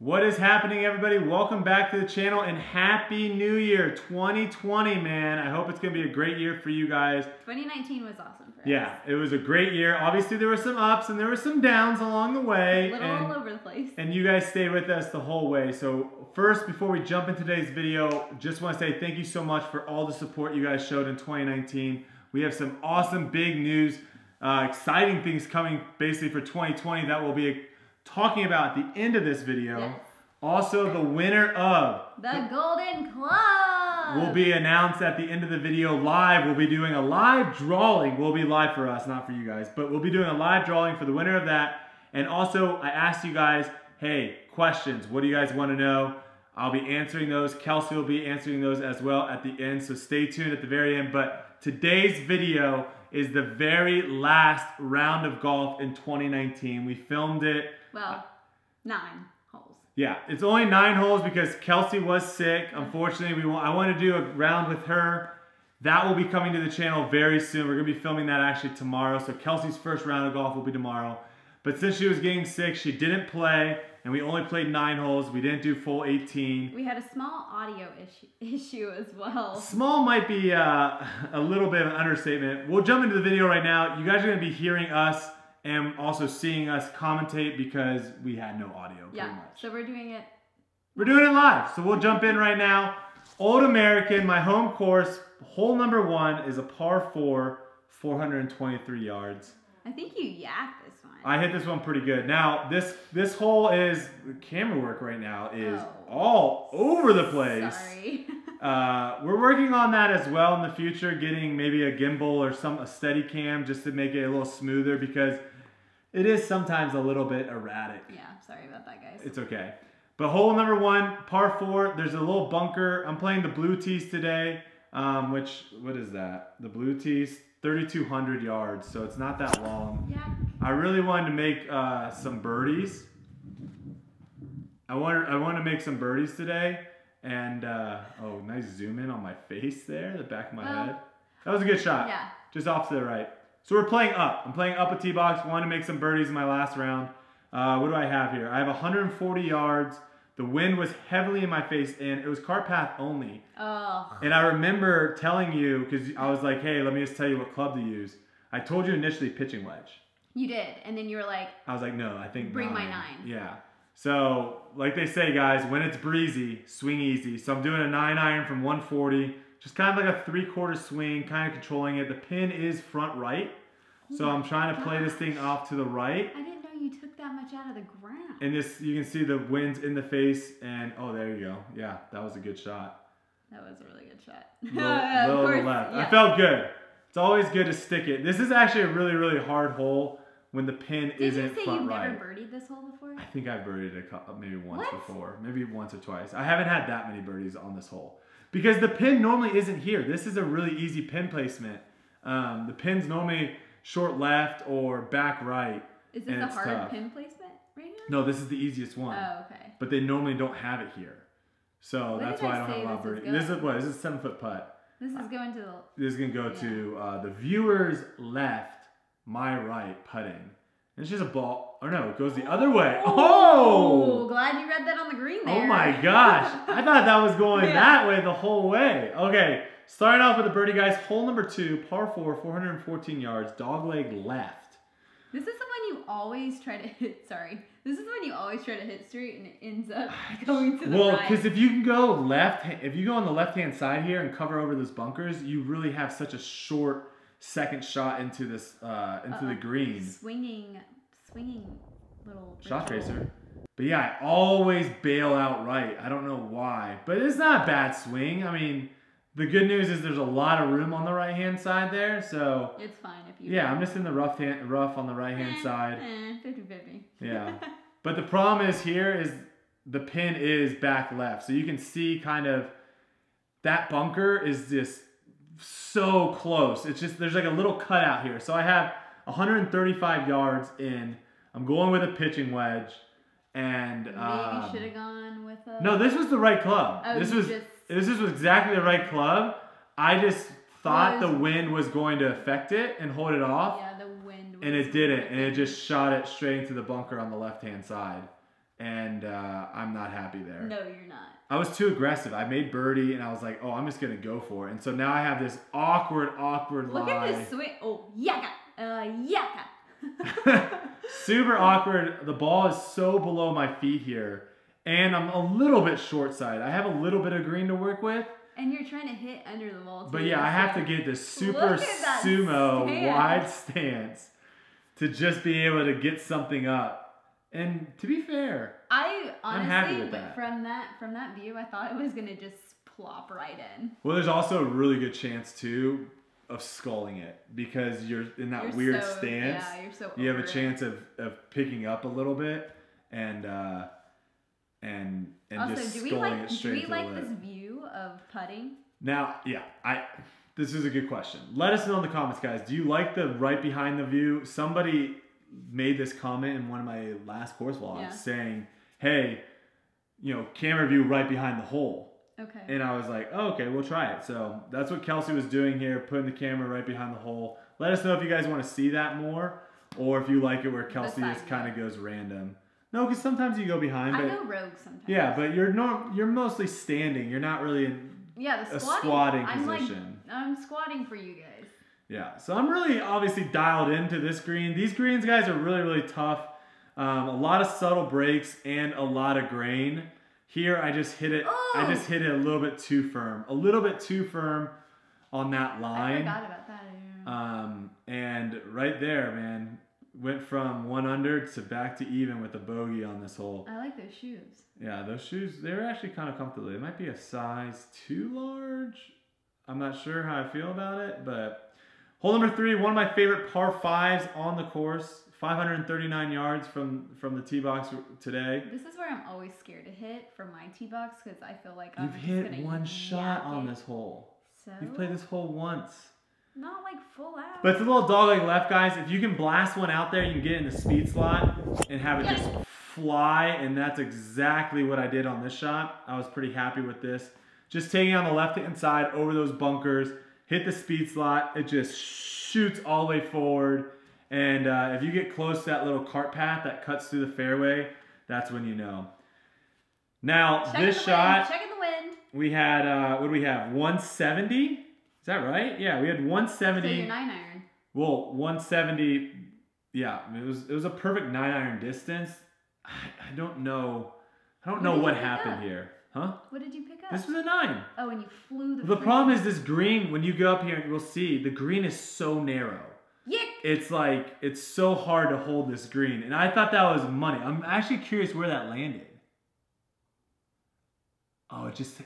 What is happening, everybody? Welcome back to the channel and Happy New Year 2020, man. I hope it's going to be a great year for you guys. 2019 was awesome for us. Yeah, it was a great year. Obviously, there were some ups and there were some downs along the way. A little all over the place. And you guys stay with us the whole way. So first, before we jump in today's video, just want to say thank you so much for all the support you guys showed in 2019. We have some awesome big news, exciting things coming basically for 2020 that will be talking about at the end of this video. Yes. Also, the winner of the Golden Club will be announced at the end of the video live. We'll be doing a live drawing. We'll be live for us, not for you guys, but we'll be doing a live drawing for the winner of that. And also, I asked you guys, hey, questions. What do you guys want to know? I'll be answering those. Kelsey will be answering those as well at the end, so stay tuned at the very end. But today's video is the very last round of golf in 2019. We filmed it. Well, 9 holes. Yeah, it's only 9 holes because Kelsey was sick. Unfortunately, I want to do a round with her. That will be coming to the channel very soon. We're going to be filming that actually tomorrow. So Kelsey's first round of golf will be tomorrow. But since she was getting sick, she didn't play. And we only played 9 holes. We didn't do full 18. We had a small audio issue as well. Small might be a little bit of an understatement. We'll jump into the video right now. You guys are going to be hearing us and also seeing us commentate because we had no audio pretty much. So we're doing it live. So we'll jump in right now. Old American, my home course, hole number 1 is a par 4, 423 yards. I think you yacked this one. I hit this one pretty good. Now, this hole is, camera work right now is all over the place. Sorry. We're working on that as well in the future, getting maybe a gimbal or a steady cam just to make it a little smoother because it is sometimes a little bit erratic. Yeah, sorry about that, guys. It's okay. But hole number 1, par 4, there's a little bunker. I'm playing the blue tees today, which, what is that? The blue tees, 3,200 yards, so it's not that long. Yeah. I really wanted to make some birdies. I want to make some birdies today. And, oh, nice zoom in on my face there, the back of my head. That was a good shot. Yeah. Just off to the right. So we're playing up. I'm playing up a tee box. Want to make some birdies in my last round. What do I have here? I have 140 yards. The wind was heavily in my face, and it was cart path only. Oh. And I remember telling you, because I was like, hey, let me just tell you what club to use. I told you initially pitching wedge. You did. And then you were like, I was like, no, I think bring my 9. Yeah. So, like they say, guys, when it's breezy, swing easy. So I'm doing a 9-iron from 140, just kind of like a 3/4 swing, kind of controlling it. The pin is front right, so I'm trying to play this thing off to the right. I didn't know you took that much out of the ground. And this, you can see the wind's in the face, and oh, there you go. Yeah, that was a good shot. That was a really good shot. Little to the left. Yeah. I felt good. It's always good to stick it. This is actually a really, really hard hole. When the pin isn't front right. Did you say you've never birdied this hole before? I think I've birdied it maybe once before. Maybe once or twice. I haven't had that many birdies on this hole. Because the pin normally isn't here. This is a really easy pin placement. The pin's normally short left or back right. Is this a hard pin placement right here? No, this is the easiest one. Oh, okay. But they normally don't have it here. So that's why I don't have a lot of birdies. This is what? This is a 7-foot putt. This is going to... This is going to go to the viewer's left. My right putting. And it's just a ball. Or no, it goes the other way. Oh! Glad you read that on the green there. Oh my gosh. I thought that was going that way the whole way. Okay, starting off with the birdie, guys. Hole number 2, par 4, 414 yards, dogleg left. This is the one you always try to hit. Sorry. This is the one you always try to hit straight and it ends up going to the right. Well, because if you can go left, if you go on the left-hand side here and cover over those bunkers, you really have such a short second shot into this into the green. Swinging little shot tracer. But yeah, I always bail out right. I don't know why, but it's not a bad swing. I mean, the good news is there's a lot of room on the right hand side there, so it's fine if you. Yeah, I'm just in the rough on the right hand side. 50-50. Yeah, but the problem is here is the pin is back left, so you can see kind of that bunker is just so close. It's just, there's like a little cutout here. So I have 135 yards in. I'm going with a pitching wedge. And maybe you should have gone with a... No, this was the right club. Oh, this was exactly the right club. I just thought the wind was going to affect it and hold it off. Yeah, the wind was... And it didn't. And it just shot it straight into the bunker on the left-hand side. And I'm not happy there. No, you're not. I was too aggressive. I made birdie, and I was like, oh, I'm just going to go for it. And so now I have this awkward lie. Look at this swing. Oh, yaka. Yaka. Super awkward. The ball is so below my feet here. And I'm a little bit short-sighted. I have a little bit of green to work with. And you're trying to hit under the ball. But yeah, I have to get this super sumo wide stance to just be able to get something up. And to be fair, I honestly, I'm happy with that. From that view, I thought it was gonna just plop right in. Well, there's also a really good chance too of sculling it because you're in that weird stance. Yeah, you're so. You have a chance of picking up a little bit and also, just sculling it straight to the lip. Do we like this view of putting? Now, yeah, this is a good question. Let us know in the comments, guys. Do you like the right behind the view? Somebody made this comment in one of my last course vlogs saying, hey, you know, camera view right behind the hole. Okay. And I was like, oh, okay, we'll try it. So that's what Kelsey was doing here, putting the camera right behind the hole. Let us know if you guys want to see that more or if you like it where Kelsey just kind of goes random. No, because sometimes you go behind. But I go rogue sometimes. Yeah, but you're mostly standing. You're not really in a squatting position. I'm squatting for you guys. Yeah, so I'm really obviously dialed into this green. These greens, guys, are really, really tough. A lot of subtle breaks and a lot of grain. Here, I just hit it. Oh! I just hit it a little bit too firm. A little bit too firm on that line. I forgot about that. Yeah. And right there, man, went from 1 under to back to even with a bogey on this hole. I like those shoes. Yeah, those shoes. They're actually kind of comfortable. They might be a size too large. I'm not sure how I feel about it, but. Hole number 3, one of my favorite par 5s on the course, 539 yards from the tee box today. This is where I'm always scared to hit from my tee box because I feel like I'm hit one shot on this hole. So? You've played this hole once. Not like full out. But it's a little dog-leg left, guys. If you can blast one out there, you can get in the speed slot and have it just fly, and that's exactly what I did on this shot. I was pretty happy with this. Just taking on the left-hand side over those bunkers. Hit the speed slot, it just shoots all the way forward. And if you get close to that little cart path that cuts through the fairway, that's when you know. Now, this shot, we had, what do we have, 170? Is that right? Yeah, we had 170. So your 9-iron. Well, 170, yeah, it was a perfect 9-iron distance. I don't know what happened here. Huh? What did you pick up? This was a 9. Oh, and you flew the. The problem is this green. When you go up here, and you'll see the green is so narrow. Yick! It's like it's so hard to hold this green, and I thought that was money. I'm actually curious where that landed. Oh, it just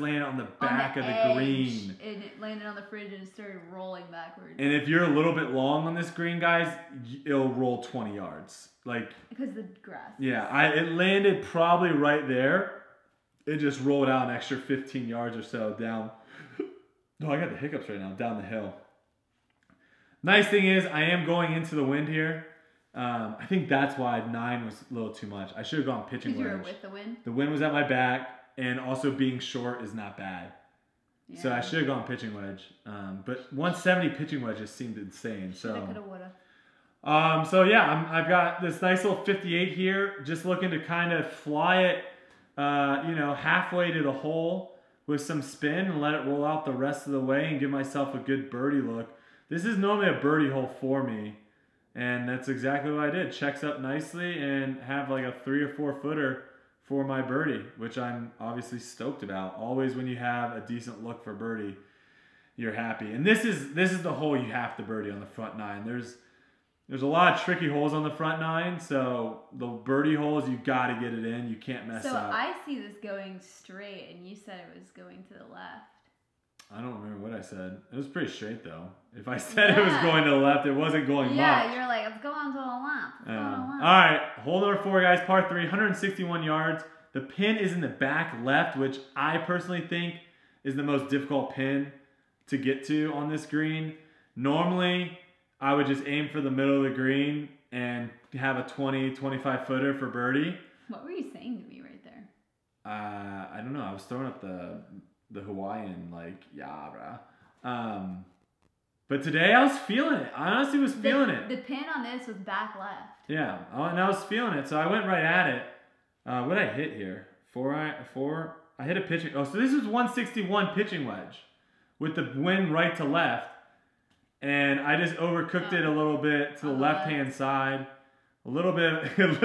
landed on the back of the green. And it landed on the fridge and it started rolling backwards. And if you're a little bit long on this green, guys, it'll roll 20 yards, like because the grass. Yeah, it landed probably right there. It just rolled out an extra 15 yards or so down. No, I got the hiccups right now, down the hill. Nice thing is I am going into the wind here. I think that's why 9 was a little too much. I should have gone pitching wedge. You were with the wind? The wind was at my back, and also being short is not bad. Yeah. So I should have gone pitching wedge. But 170 pitching wedge just seemed insane. So. Shoulda, coulda, woulda. So yeah, I've got this nice little 58 here, just looking to kind of fly it you know, halfway to the hole with some spin and let it roll out the rest of the way and give myself a good birdie look. This is normally a birdie hole for me, and that's exactly what I did. Checks up nicely and have like a 3 or 4 footer for my birdie, which I'm obviously stoked about. Always when you have a decent look for birdie, you're happy. And this is the hole you have to birdie on the front 9. There's a lot of tricky holes on the front 9, so the birdie holes, you got to get it in. You can't mess up. So I see this going straight, and you said it was going to the left. I don't remember what I said. It was pretty straight, though. If I said it was going to the left, it wasn't going much. Yeah, you're like, it's going to the left. All right, hole number 4, guys, par 3, 161 yards. The pin is in the back left, which I personally think is the most difficult pin to get to on this green. Normally, I would just aim for the middle of the green and have a 20, 25 footer for birdie. What were you saying to me right there? I don't know. I was throwing up the Hawaiian, like, yeah, bruh. But today I was feeling it. I honestly was feeling it. The pin on this was back left. Yeah, and I was feeling it, so I went right at it. What did I hit here? Four. I hit a pitching. Oh, so this is 161 pitching wedge with the wind right to left. And I just overcooked it a little bit to the left-hand side. A little bit of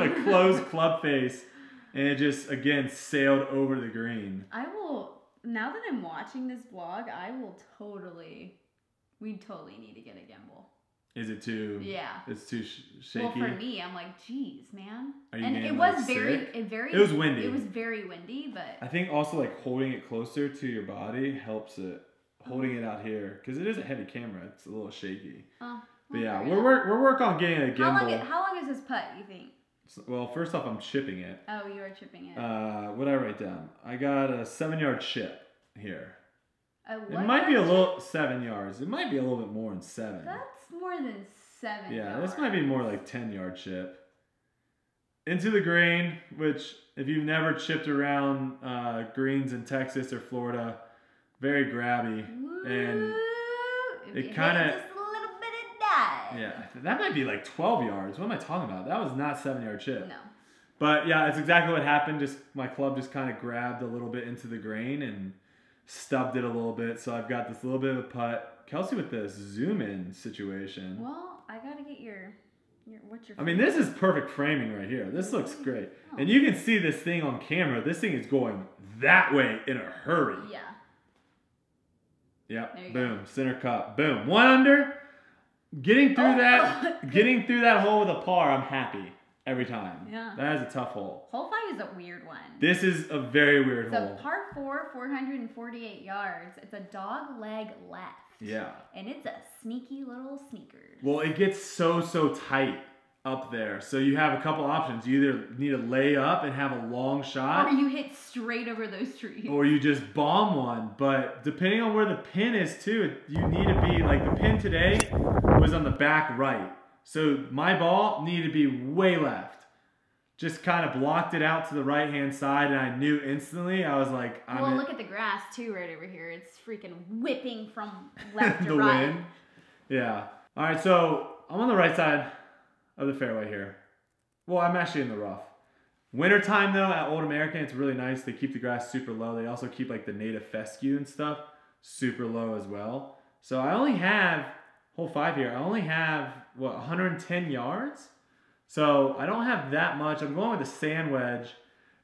a closed club face. And it just, again, sailed over the green. I will, now that I'm watching this vlog, I will totally, we totally need to get a gimbal. Is it too? Yeah. It's too shaky? Well, for me, I'm like, geez, man. And it was like very, it was windy. It was very windy, but. I think also like holding it closer to your body helps it. Holding it out here, because it is a heavy camera. It's a little shaky. Oh, but yeah, we're working on getting a gimbal. How long is this putt, you think? So, well, first off, I'm chipping it. Oh, you are chipping it. What did I write down? I got a 7-yard chip here. It might be a little 7 yards. It might be a little bit more than 7. That's more than 7. Yeah, yards. This might be more like 10-yard chip. Into the green, which if you've never chipped around greens in Texas or Florida, very grabby. Ooh, and it kind of just a little bit of dive. Yeah, that might be like 12 yards. What am I talking about? That was not 7-yard chip. No. But yeah, it's exactly what happened. Just my club just kind of grabbed a little bit into the grain and stubbed it a little bit. So I've got this little bit of a putt. Kelsey with this zoom in situation. Well, I gotta get your what's your. I mean, this is perfect framing right here. This looks great, and you can see this thing on camera. This thing is going that way in a hurry. Yeah. Yep. Boom. Go. Center cup. Boom. 1 under. Getting through that. Getting through that hole with a par. I'm happy every time. Yeah. That is a tough hole. Hole 5 is a weird one. This is a very weird hole. It's a par 4, 448 yards. It's a dog leg left. Yeah. And it's a sneaky little sneaker. Well, it gets so tight up there. So you have a couple options. You either need to lay up and have a long shot. Or you hit straight over those trees. Or you just bomb one. But depending on where the pin is too, you need to be, like the pin today was on the back right. So my ball needed to be way left. Just kind of blocked it out to the right hand side, and I knew instantly. I was like, well, look at the grass too right over here. It's freaking whipping from left to right. Wind. Yeah. All right, so I'm on the right side of the fairway here. Well, I'm actually in the rough. Winter time though at Old American, it's really nice. They keep the grass super low. They also keep like the native fescue and stuff super low as well. So I only have hole 5 here. I only have what, 110 yards. So I don't have that much. I'm going with a sand wedge,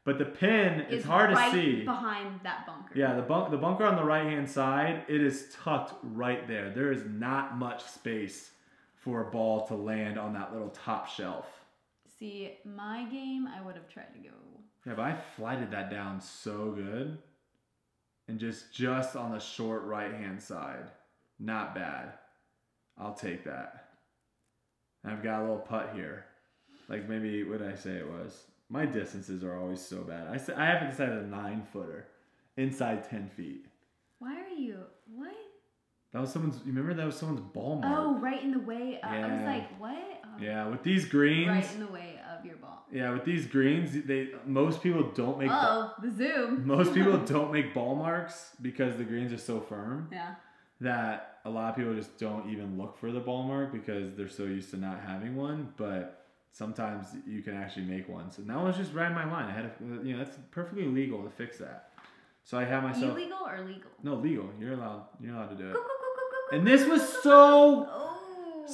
but the pin is hard right to see behind that bunker. Yeah, the bunker on the right hand side. It is tucked right there. There is not much space for a ball to land on that little top shelf. See, my game, I would have tried to go. Yeah, but I flighted that down so good. And just on the short right-hand side. Not bad. I'll take that. And I've got a little putt here. Like maybe, what did I say it was? My distances are always so bad. I haven't decided a 9-footer. Inside 10 feet. Why are you, what? That was someone's, you remember that was someone's ball mark. Oh, right in the way of, yeah. I was like, what? Yeah, with these greens. Right in the way of your ball. Yeah, with these greens, most people don't make. Oh, the zoom. Most people don't make ball marks because the greens are so firm. Yeah. That a lot of people just don't even look for the ball mark because they're so used to not having one, but sometimes you can actually make one. So that one's just right in my line. I had, you know, that's perfectly legal to fix that. So I have myself. Illegal or legal? No, legal. You're allowed. You're allowed to do it. And this was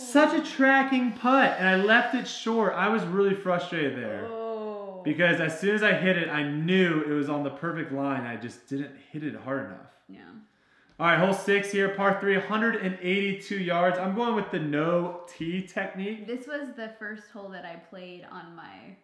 such a tracking putt, and I left it short. I was really frustrated there. Oh. Because as soon as I hit it, I knew it was on the perfect line. I just didn't hit it hard enough. Yeah. All right, hole 6 here, par 3, 182 yards. I'm going with the no tee technique. This was the first hole that I played on my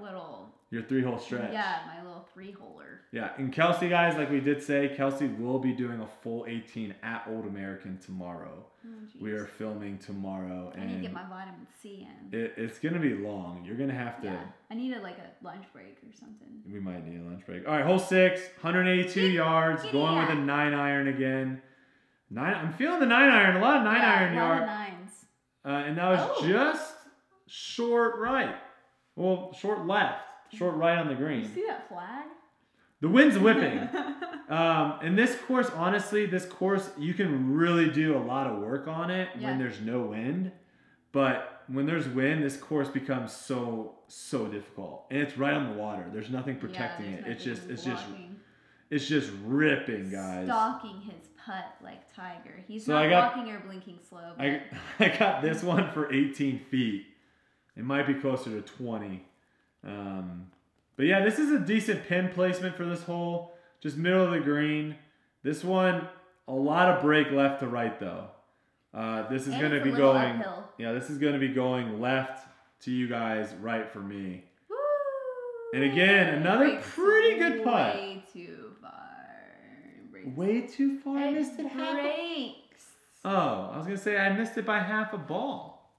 little. Your 3-hole stretch. Yeah, my little 3-holer. Yeah, and Kelsey, guys, like we did say, Kelsey will be doing a full 18 at Old American tomorrow. Oh, we are filming tomorrow. I need to get my vitamin C in. It's going to be long. You're going to have to. Yeah, I need a lunch break or something. We might need a lunch break. All right, hole 6, 182 yards. Going with a 9-iron again. I'm feeling the 9-iron. A lot of 9-iron yards. A lot of 9s. And that was just short right. Well, short left. Short right on the green. You see that flag? The wind's whipping. And this course, honestly, you can really do a lot of work on it when there's no wind. But when there's wind, this course becomes so difficult, and it's right on the water. There's nothing protecting it. It's just ripping, guys. Stalking his putt like Tiger. He's not walking or blinking slow. But... I got this one for 18 feet. It might be closer to 20. But yeah, this is a decent pin placement for this hole. Just middle of the green. This one, a lot of break left to right though. This is going to be going uphill. Yeah, this is going to be going left to you guys, right for me. Woo! And again, another pretty good putt. Way too far. Way too far. I missed it half. Oh, I was going to say I missed it by half a ball.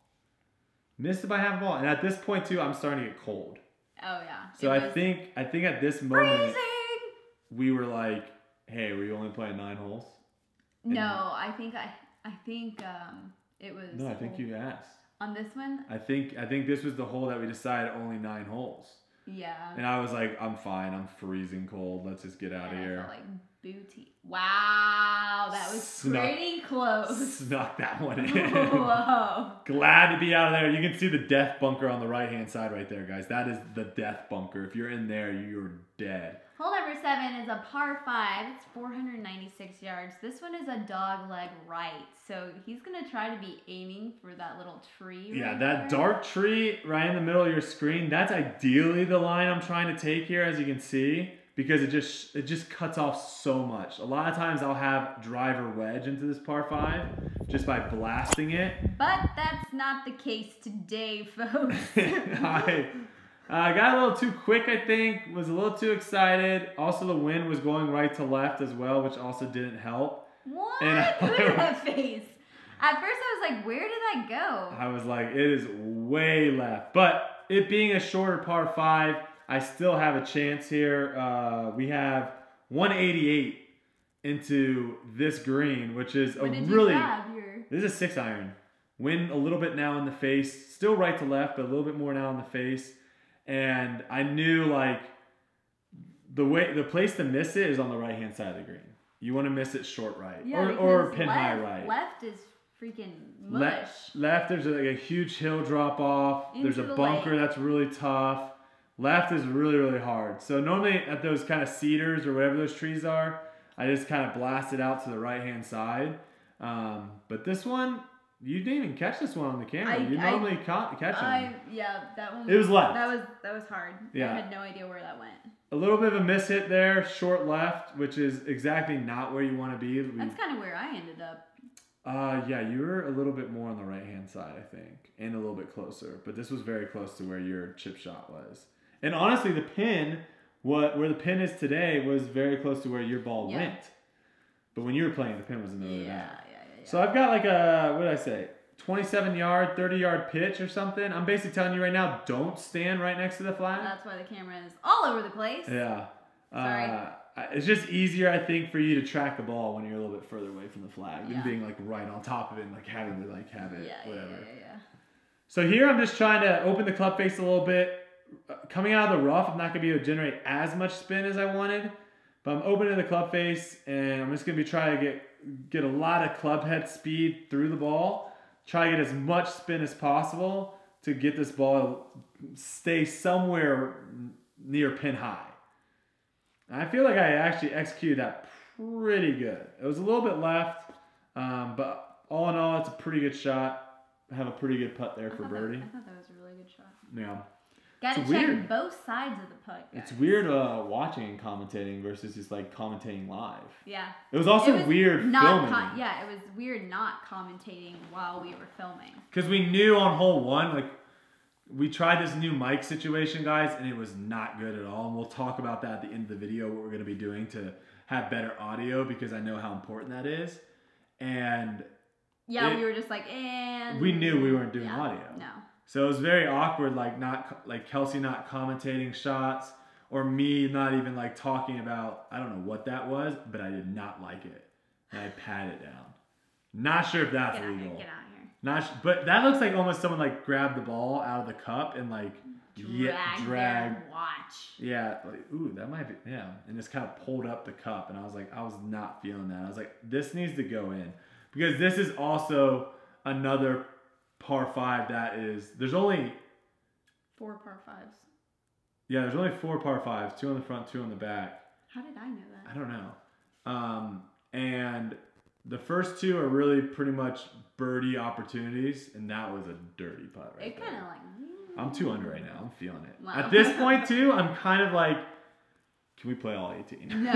Missed it by half a ball. And at this point too, I'm starting to get cold. Oh yeah. So I think at this moment we were like, "Hey, were you only playing 9 holes?" And no, I think it was. No, I think you asked. On this one? I think this was the hole that we decided only 9 holes. Yeah. And I was like, I'm fine. I'm freezing cold. Let's just get out of here. I felt like booty. Wow, that was pretty close. Snuck that one in. Whoa. Glad to be out of there. You can see the death bunker on the right-hand side right there, guys. That is the death bunker. If you're in there, you're dead. Hole number 7 is a par 5. It's 496 yards. This one is a dog leg right. So he's going to try to be aiming for that little tree. Yeah, right that there. Dark tree right in the middle of your screen. That's ideally the line I'm trying to take here, as you can see, because it just cuts off so much. A lot of times I'll have driver wedge into this par 5 just by blasting it. But that's not the case today, folks. I got a little too quick, I think. Was a little too excited. Also, the wind was going right to left as well, which also didn't help. What? Look at that face. At first, I was like, where did that go? I was like, it is way left. But it being a shorter par 5, I still have a chance here. We have 188 into this green, which is a really... This is a 6-iron. Wind a little bit now in the face. Still right to left, but a little bit more now in the face. And I knew like the place to miss it is on the right hand side of the green. You want to miss it short right, yeah, or pin high right. Left is freaking mush. Left there's like a huge hill drop off. There's a bunker that's really tough. Left is really hard. So normally at those kind of cedars or whatever those trees are, I just kind of blast it out to the right hand side. But this one. You didn't even catch this one on the camera. You normally catch it. Yeah, that one. It was left. That was hard. Yeah. I had no idea where that went. A little bit of a miss hit there, short left, which is exactly not where you want to be. That's kind of where I ended up. Yeah, you were a little bit more on the right-hand side, I think, and a little bit closer. But this was very close to where your chip shot was. And honestly, the pin, where the pin is today, was very close to where your ball went. But when you were playing, the pin was in the middle of that. So I've got like a, what did I say, 27-yard, 30-yard pitch or something. I'm basically telling you right now, don't stand right next to the flag. That's why the camera is all over the place. Yeah. Sorry. It's just easier, I think, for you to track the ball when you're a little bit further away from the flag than being like right on top of it and like having to like have it, whatever. Yeah. So here I'm just trying to open the club face a little bit. Coming out of the rough, I'm not going to be able to generate as much spin as I wanted. But I'm opening the club face, and I'm just going to be trying to get a lot of club head speed through the ball, try to get as much spin as possible to get this ball stay somewhere near pin high. And I feel like I actually executed that pretty good. It was a little bit left, but all in all, it's a pretty good shot. I have a pretty good putt there for birdie. I thought that was a really good shot. Yeah. Gotta check both sides of the putt. Guys. It's weird watching and commentating versus just like commentating live. Yeah. It was also weird filming. It was weird not commentating while we were filming. Because we knew on hole 1, like, we tried this new mic situation, guys, and it was not good at all. And we'll talk about that at the end of the video, what we're going to be doing to have better audio, because I know how important that is. And... yeah, we were just like, and... we knew we weren't doing audio. No. So it was very awkward, like Kelsey not commentating shots, or me not even like talking about, I don't know what that was, but I did not like it. And I pat it down. Not sure if that's legal. Get out here. But that looks like almost someone like grabbed the ball out of the cup and like drag their watch. Yeah, like, ooh, that might be and just kind of pulled up the cup, and I was like, I was not feeling that. I was like, this needs to go in, because this is also another par five that is. There's only four par fives. Yeah, there's only four par fives, two on the front, two on the back. How did I know that? I don't know. And the first two are really pretty much birdie opportunities, and that was a dirty putt right there. It kind of like... I'm 2 under right now. I'm feeling it. Wow. At this point, too, I'm kind of like, can we play all 18? No.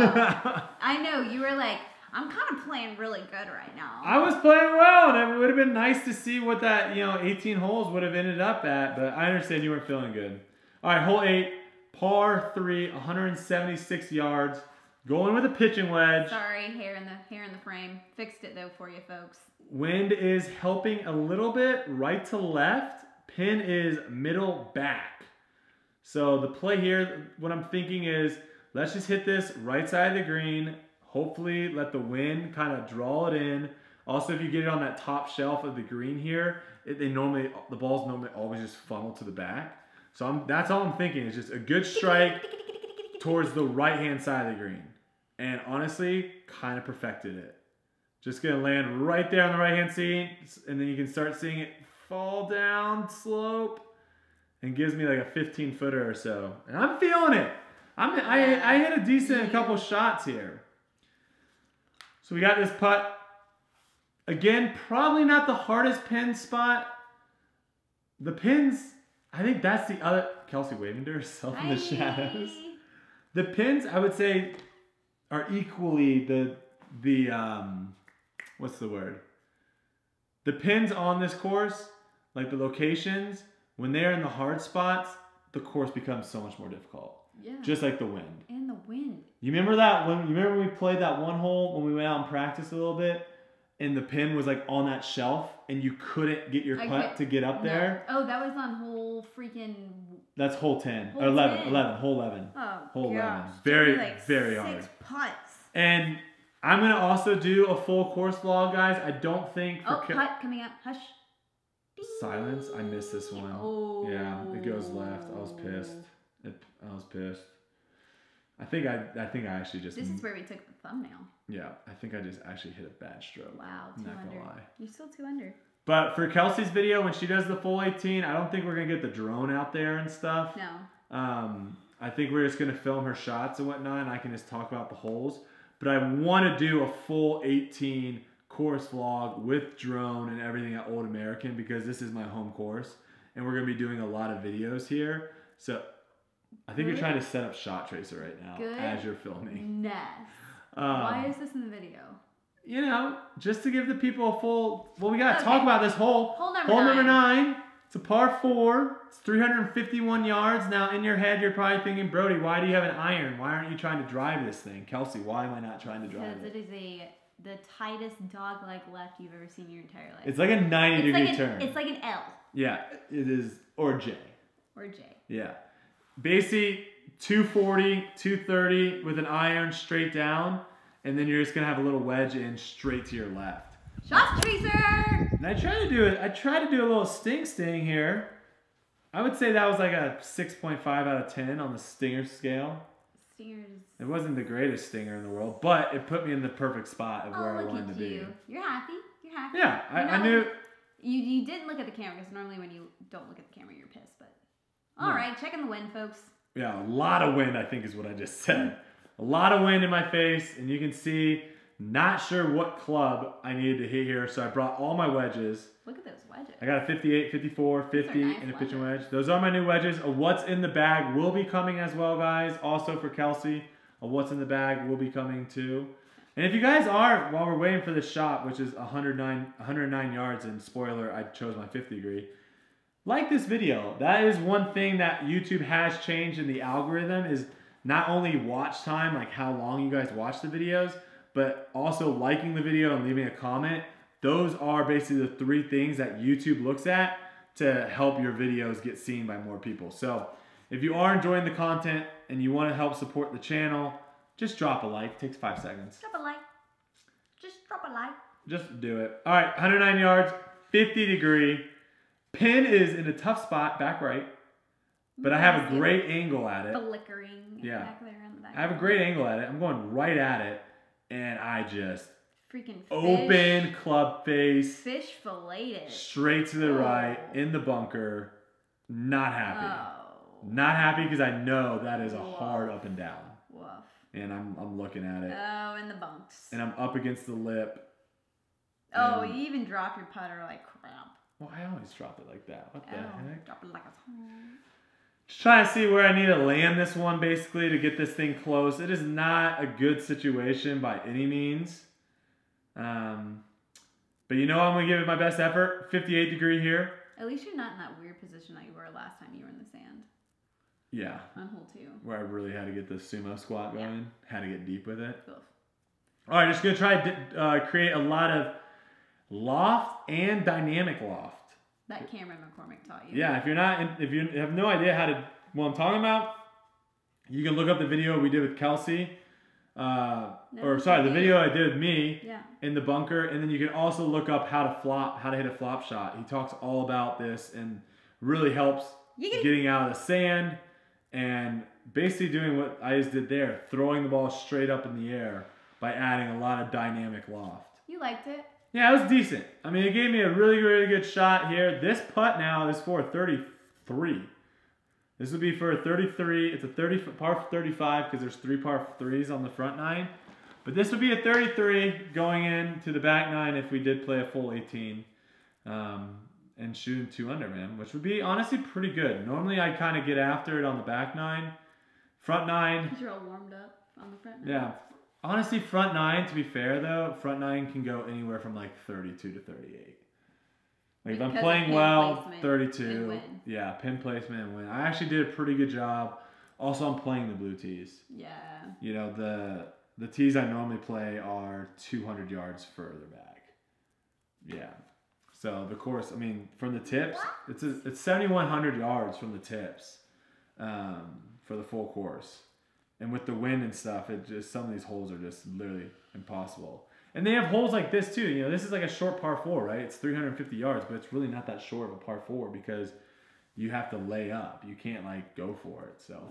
I know. You were like, I'm kind of playing really good right now. I was playing well, and it would have been nice to see what that, you know, 18 holes would have ended up at, but I understand you weren't feeling good. All right, hole 8, par 3, 176 yards. Going with a pitching wedge. Sorry, hair in the frame. Fixed it, though, for you folks. Wind is helping a little bit right to left. Pin is middle back. So the play here, what I'm thinking is, let's just hit this right side of the green. Hopefully let the wind kind of draw it in. Also, if you get it on that top shelf of the green here, the balls normally always just funnel to the back. So that's all I'm thinking is just a good strike towards the right-hand side of the green. And honestly, kind of perfected it. Just going to land right there on the right-hand seat, and then you can start seeing it fall down slope, and gives me like a 15-footer or so. And I'm feeling it. I hit a decent couple shots here. So we got this putt. Again, probably not the hardest pin spot. The pins... I think that's the other... Kelsey waving to herself in the shadows. The pins, I would say, are equally what's the word? The pins on this course, like the locations, when they're in the hard spots, the course becomes so much more difficult. Yeah. Just like the wind. And the wind. You remember when we played that one hole when we went out and practiced a little bit? And the pin was like on that shelf, and you couldn't get your putt to get up there. No. Oh, that was on hole freaking... That's hole 10. Hole 11. 10? 11. Hole 11. Oh, hole gosh. 11. Very, like very hard. 6 putts. And I'm going to also do a full course vlog, guys. I don't think... Oh, putt coming up. Hush. Silence. I missed this one. Oh. Yeah, it goes left. I was pissed. I think I actually just... This is where we took the thumbnail. Yeah, I think I just actually hit a bad stroke. Wow, 2 under. Not gonna lie. You're still 2 under. But for Kelsey's video, when she does the full 18, I don't think we're going to get the drone out there and stuff. No. I think we're just going to film her shots and whatnot, and I can just talk about the holes. But I want to do a full 18 course vlog with drone and everything at Old American, because this is my home course, and we're going to be doing a lot of videos here. So... I think you're trying to set up Shot Tracer right now as you're filming. Yes. Why is this in the video? You know, just to give the people a full... Well, we got to talk about this hole. Hole number 9. It's a par 4. It's 351 yards. Now, in your head, you're probably thinking, Brodie, why do you have an iron? Why aren't you trying to drive this thing? Kelsey, why am I not trying to drive it? Because it is the tightest dog-like left you've ever seen in your entire life. It's like a 90-degree turn. It's like an L. Yeah, it is. Or J. Or J. Yeah. Basically 240, 230 with an iron straight down, and then you're just gonna have a little wedge in straight to your left. Shot Tracer! And I tried to do a little sting here. I would say that was like a 6.5 out of 10 on the stinger scale. Stingers. It wasn't the greatest stinger in the world, but it put me in the perfect spot of where I wanted to be. You're happy. You're happy. Yeah, I knew. You didn't look at the camera, because normally when you don't look at the camera, you're pissed, but. All right, checking the wind, folks. Yeah, a lot of wind, I think is what I just said. A lot of wind in my face, and you can see, not sure what club I needed to hit here, so I brought all my wedges. Look at those wedges. I got a 58, 54, 50, nice, and a pitching wedge. Those are my new wedges. A what's in the bag will be coming as well, guys. Also for Kelsey, a what's in the bag will be coming too. And if you guys are, while we're waiting for this shot, which is 109 yards, and spoiler, I chose my 50 degree, like this video. That is one thing that YouTube has changed in the algorithm, is not only watch time, like how long you guys watch the videos, but also liking the video and leaving a comment. Those are basically the 3 things that YouTube looks at to help your videos get seen by more people. So if you are enjoying the content and you want to help support the channel, just drop a like. It takes 5 seconds. Drop a like. Just drop a like. Just do it. All right, 109 yards, 50 degree. Pin is in a tough spot, back right, but I have a great angle at it. Flickering. Yeah. Back there on the back. I have a great angle at it. I'm going right at it, and I just freaking fish. Open club face. Fish filleted. Straight to the right, in the bunker. Not happy. Oh. Not happy because I know that is a hard up and down. Woof. And I'm looking at it. Oh, in the bunks. And I'm up against the lip. Oh, you even drop your putter like crap. Well, I always drop it like that. What the heck? Drop it like a ton. Just trying to see where I need to land this one, basically, to get this thing close. It is not a good situation by any means. But you know I'm going to give it my best effort. 58 degree here. At least you're not in that weird position that you were last time you were in the sand. Yeah. On hole 2. Where I really had to get the sumo squat going. Yeah. Had to get deep with it. Cool. All right, just going to try to create a lot of loft and dynamic loft. That Cameron McCormick taught you. Yeah, if you have no idea how to, what I'm talking about, you can look up the video we did with Kelsey, the video I did with me in the bunker, and then you can also look up how to hit a flop shot. He talks all about this and really helps getting out of the sand and basically doing what I just did there, throwing the ball straight up in the air by adding a lot of dynamic loft. You liked it? Yeah, it was decent. I mean, it gave me a really, really good shot here. This putt now is for 33. This would be for a 33. It's a par 35 because there's 3 par 3s on the front 9. But this would be a 33 going into the back 9 if we did play a full 18 and shooting 2 under, man, which would be honestly pretty good. Normally, I kind of get after it on the back 9. Front 9. Because you're all warmed up on the front 9. Yeah. Honestly, front 9, to be fair though, front 9 can go anywhere from like 32 to 38. Like if I'm playing well, 32. Yeah, pin placement and win. I actually did a pretty good job. Also, I'm playing the blue tees. Yeah. You know, the tees I normally play are 200 yards further back. Yeah. So the course, I mean, from the tips, it's 7,100 yards from the tips for the full course. And with the wind and stuff, it just some of these holes are just literally impossible. And they have holes like this too. You know, this is like a short par 4, right? It's 350 yards, but it's really not that short of a par 4 because you have to lay up. You can't like go for it. So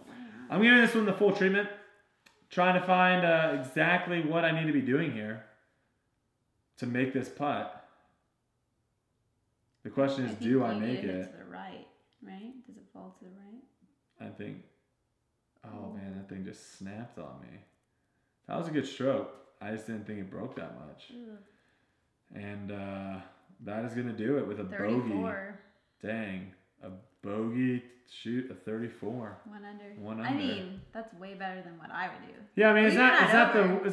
I'm giving this one the full treatment, trying to find exactly what I need to be doing here to make this putt. The question is, do I make it? To the right, right? Does it fall to the right? I think. Oh man, that thing just snapped on me. That was a good stroke. I just didn't think it broke that much. Ugh. And that is gonna do it with a 34. Bogey. Dang, a bogey shoot a 34. 1 under. 1 under. I mean, that's way better than what I would do. Yeah, I mean, it's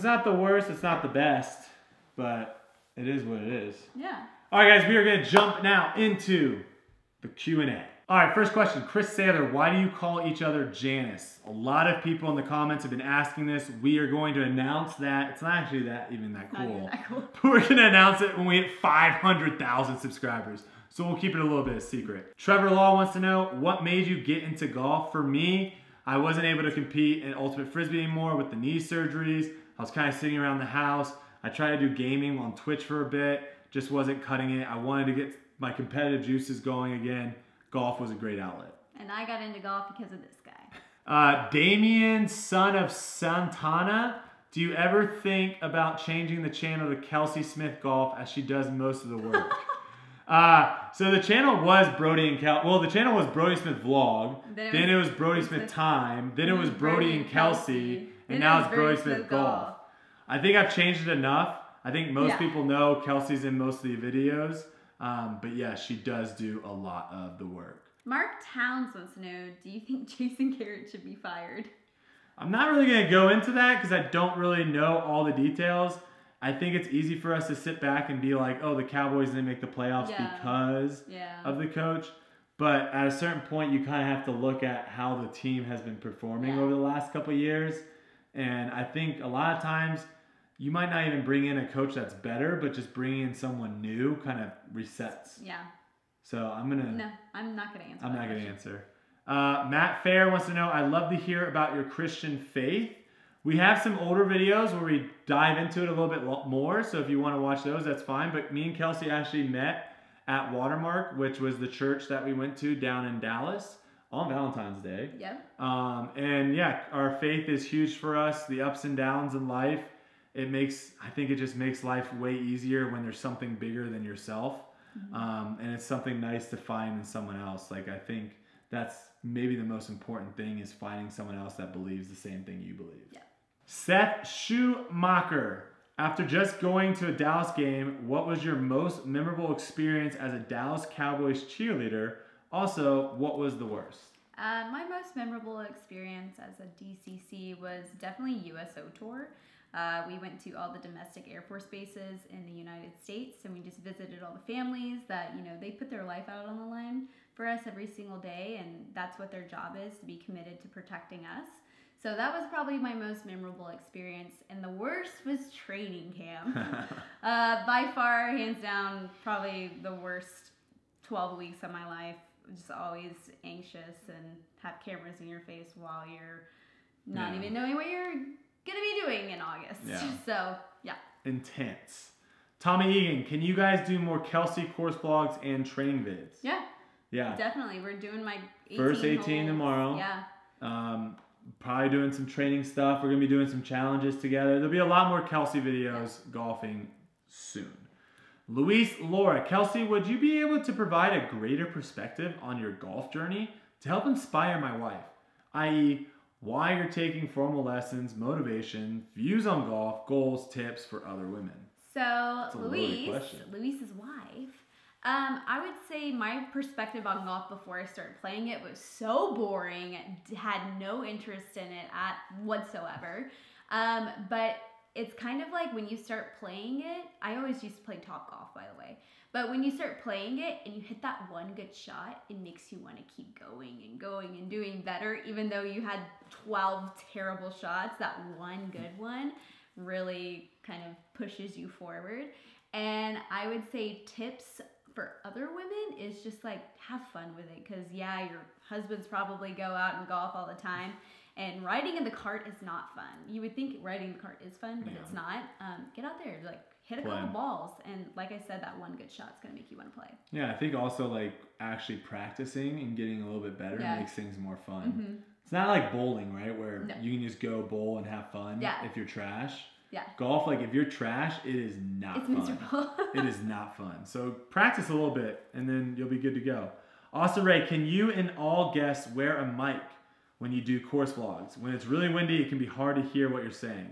not the worst. It's not the best, but it is what it is. Yeah. All right, guys, we are gonna jump now into the Q&A. All right, first question, Chris Saylor, why do you call each other Janice? A lot of people in the comments have been asking this. We are going to announce that. It's not actually that even that cool. But we're going to announce it when we hit 500,000 subscribers. So we'll keep it a little bit of a secret. Trevor Law wants to know, what made you get into golf? For me, I wasn't able to compete in Ultimate Frisbee anymore with the knee surgeries. I was kind of sitting around the house. I tried to do gaming on Twitch for a bit. Just wasn't cutting it. I wanted to get my competitive juices going again. Golf was a great outlet. And I got into golf because of this guy. Damien, son of Santana, do you ever think about changing the channel to Kelsey Smith Golf as she does most of the work? So the channel was the channel was Brodie Smith Vlog. Then it was Brodie Smith Time. Then it was Brodie and Kelsey. And now it's Brodie Smith Golf. I think I've changed it enough. I think most people know Kelsey's in most of the videos. But yeah, she does do a lot of the work. Mark Towns wants to know, do you think Jason Garrett should be fired? I'm not really going to go into that because I don't really know all the details. I think it's easy for us to sit back and be like, oh, the Cowboys didn't make the playoffs because of the coach. But at a certain point, you kind of have to look at how the team has been performing over the last couple of years. And I think a lot of times, you might not even bring in a coach that's better, but just bringing in someone new kind of resets. Yeah. So I'm going to... No, I'm not going to answer. I'm not going to answer. Matt Fair wants to know, I'd love to hear about your Christian faith. We have some older videos where we dive into it a little bit more, so if you want to watch those, that's fine. But me and Kelsey actually met at Watermark, which was the church that we went to down in Dallas on Valentine's Day. Yeah. And yeah, our faith is huge for us, the ups and downs in life. it makes, I think it just makes life way easier when there's something bigger than yourself. Mm-hmm. And it's something nice to find in someone else. Like, I think that's maybe the most important thing, is finding someone else that believes the same thing you believe. Yeah. Seth Schumacher. After just going to a Dallas game, what was your most memorable experience as a Dallas Cowboys cheerleader? Also, what was the worst? My most memorable experience as a DCC was definitely USO tour. We went to all the domestic Air Force bases in the United States, and we just visited all the families that, you know, they put their life out on the line for us every single day, and that's what their job is, to be committed to protecting us. So that was probably my most memorable experience, and the worst was training camp. By far, hands down, probably the worst 12 weeks of my life. Just always anxious and have cameras in your face while you're not even knowing what you're gonna be doing in August. Yeah. So yeah. Intense. Tommy Egan, can you guys do more Kelsey course vlogs and training vids? Yeah. Yeah. Definitely. We're doing my 18 first 18 holes tomorrow. Yeah. Probably doing some training stuff. We're gonna be doing some challenges together. There'll be a lot more Kelsey videos golfing soon. Luis Laura, Kelsey, would you be able to provide a greater perspective on your golf journey to help inspire my wife, i.e. why you're taking formal lessons, motivation, views on golf, goals, tips for other women? So Luis's wife, I would say my perspective on golf before I started playing it was so boring, had no interest in it whatsoever. But it's kind of like when you start playing it, I always used to play Top Golf, by the way, but when you start playing it and you hit that one good shot, it makes you want to keep going and going and doing better, even though you had 12 terrible shots. That one good one really kind of pushes you forward. And I would say tips for other women is just like, have fun with it. Cause yeah, your husbands probably go out and golf all the time, and riding in the cart is not fun. You would think riding in the cart is fun, but it's not. Get out there, like hit a couple balls. And like I said, that one good shot's gonna make you wanna play. Yeah, I think also like actually practicing and getting a little bit better makes things more fun. It's not like bowling, right? Where you can just go bowl and have fun if you're trash. Yeah. Golf, like if you're trash, it is not fun. It's miserable. It is not fun. So practice a little bit and then you'll be good to go. Also, Ray, can you and all guests wear a mic when you do course vlogs? When it's really windy, it can be hard to hear what you're saying.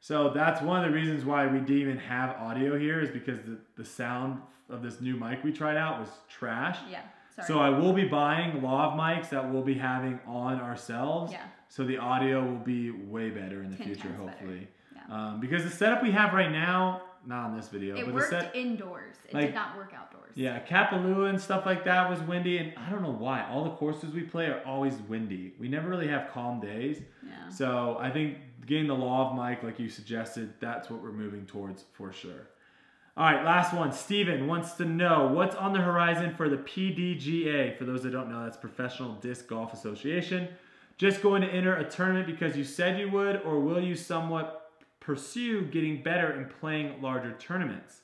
So that's one of the reasons why we didn't even have audio here, is because the sound of this new mic we tried out was trash. Yeah, sorry. So I will be buying lav mics that we'll be having on ourselves. Yeah. So the audio will be way better in the future, hopefully. Yeah. Because the setup we have right now, not on this video. It but worked indoors. It did not work outdoors. Yeah, Kapalua and stuff like that was windy, and I don't know why. All the courses we play are always windy. We never really have calm days. Yeah. So I think getting the law of mic, like you suggested, that's what we're moving towards for sure. All right, last one. Steven wants to know, what's on the horizon for the PDGA? For those that don't know, that's Professional Disc Golf Association. Just going to enter a tournament because you said you would, or will you somewhat pursue getting better and playing larger tournaments?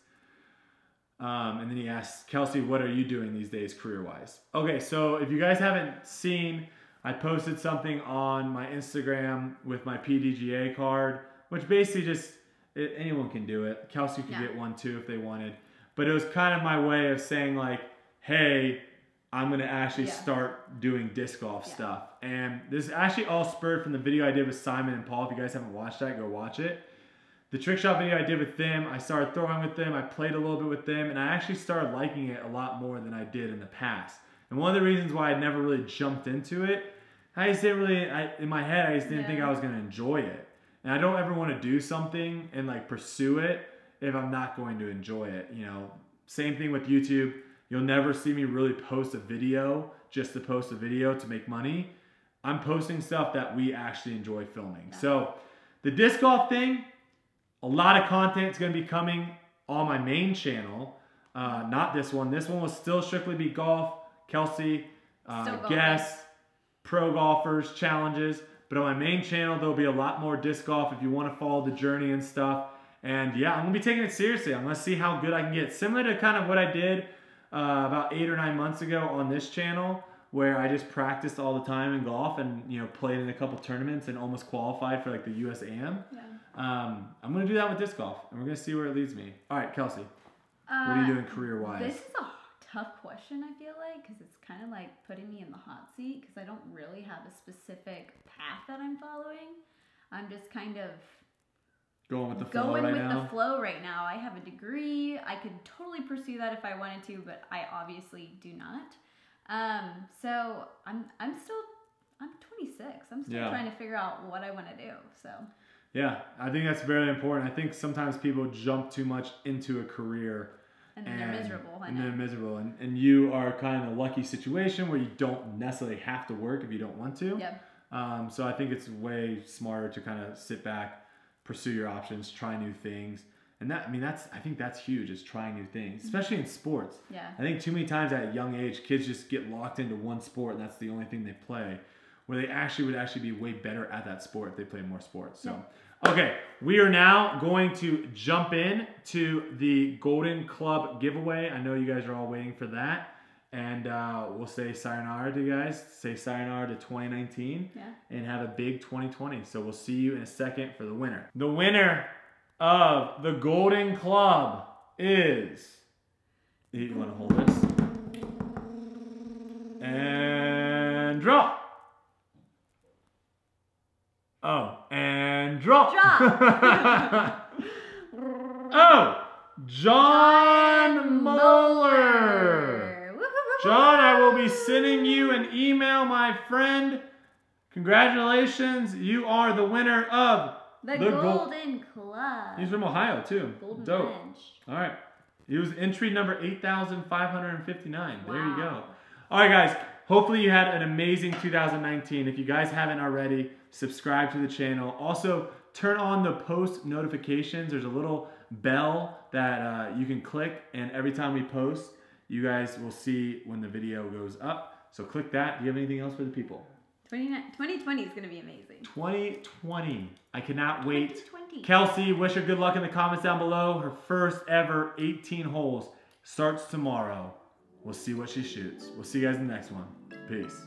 And then he asks, Kelsey, what are you doing these days career-wise? Okay, so if you guys haven't seen, I posted something on my Instagram with my PDGA card, which basically just, anyone can do it. Kelsey could get one too if they wanted. But it was kind of my way of saying like, hey, I'm gonna actually start doing disc golf stuff. And this is actually all spurred from the video I did with Simon and Paul. If you guys haven't watched that, go watch it. The trick shot video I did with them, I started throwing with them, I played a little bit with them, and I actually started liking it a lot more than I did in the past. And one of the reasons why I never really jumped into it, I just didn't really, in my head, I just didn't think I was gonna enjoy it. And I don't ever wanna do something and like pursue it if I'm not going to enjoy it, you know? Same thing with YouTube. You'll never see me really post a video just to post a video to make money. I'm posting stuff that we actually enjoy filming. So the disc golf thing, a lot of content is going to be coming on my main channel. Not this one. This one will still strictly be golf, Kelsey, guests, pro golfers, challenges. But on my main channel, there'll be a lot more disc golf if you want to follow the journey and stuff. And yeah, I'm going to be taking it seriously. I'm going to see how good I can get. Similar to kind of what I did about 8 or 9 months ago on this channel, where I just practiced all the time in golf and, you know, played in a couple tournaments and almost qualified for like the USAM. I'm going to do that with disc golf, and we're going to see where it leads me. All right, Kelsey, what are you doing career-wise? This is a tough question, I feel like, because it's kind of like putting me in the hot seat because I don't really have a specific path that I'm following. I'm just kind of going with the flow right now. I have a degree. I could totally pursue that if I wanted to, but I obviously do not. So I'm 26. I'm still trying to figure out what I want to do. So yeah, I think that's very important. I think sometimes people jump too much into a career and then they're miserable. And you are kind of in a lucky situation where you don't necessarily have to work if you don't want to. Yep. So I think it's way smarter to kind of sit back, pursue your options, try new things. And that, I mean, I think that's huge, is trying new things, especially in sports. Yeah. I think too many times at a young age, kids just get locked into one sport and that's the only thing they play, where they actually would be way better at that sport if they played more sports. So, okay, we are now going to jump in to the Golden Club giveaway. I know you guys are all waiting for that. And we'll say sayonara to you guys. Say sayonara to 2019 and have a big 2020. So we'll see you in a second for the winner. The winner of the Golden Club is... You want to hold this? And draw. Oh, and drop. Oh, John Muller. John, I will be sending you an email, my friend. Congratulations. You are the winner of the Golden Club. He's from Ohio, too. Golden Dope. Bench. All right. He was entry number 8,559. Wow. There you go. All right, guys. Hopefully you had an amazing 2019. If you guys haven't already, subscribe to the channel. Also, turn on the post notifications. There's a little bell that you can click, and every time we post, you guys will see when the video goes up. So click that. Do you have anything else for the people? 2020 is going to be amazing. 2020. I cannot wait. 2020. Kelsey, wish her good luck in the comments down below. Her first ever 18 holes starts tomorrow. We'll see what she shoots. We'll see you guys in the next one. Peace.